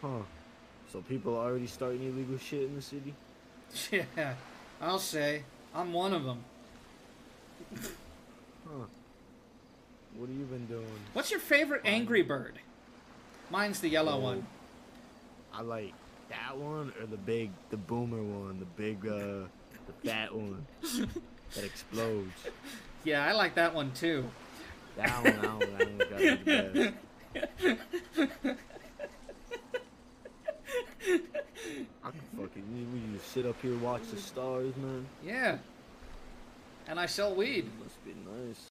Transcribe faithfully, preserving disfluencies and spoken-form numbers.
Huh. So people are already starting illegal shit in the city? Yeah, I'll say. I'm one of them. Huh. What have you been doing? What's your favorite Angry Bird? Mine's the yellow oh, one. I like that one or the big, the boomer one, the big, uh, the fat one that explodes. Yeah, I like that one too. That one, that one, that one got to be the best. I can fucking, we just sit up here, watch the stars, man. Yeah. And I sell weed. Must be nice.